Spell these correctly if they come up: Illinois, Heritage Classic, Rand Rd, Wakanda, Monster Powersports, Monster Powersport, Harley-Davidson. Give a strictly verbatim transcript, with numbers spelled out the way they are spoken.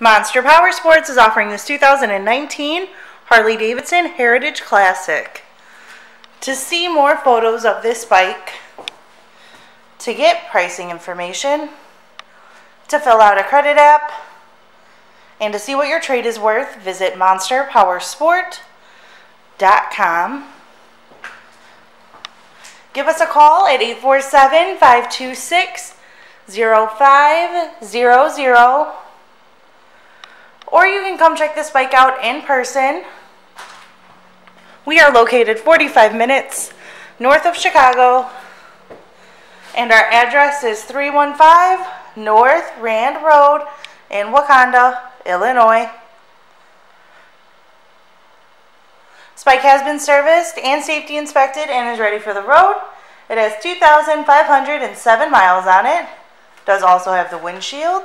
Monster Powersports is offering this two thousand nineteen Harley-Davidson Heritage Classic. To see more photos of this bike, to get pricing information, to fill out a credit app, and to see what your trade is worth, visit monster powersport dot com. Give us a call at eight four seven, five two six, zero five zero zero. Or you can come check this bike out in person. We are located forty-five minutes north of Chicago, and our address is three one five North Rand Road in Wakanda, Illinois. This bike has been serviced and safety inspected and is ready for the road. It has two thousand five hundred seven miles on it. It does also have the windshield.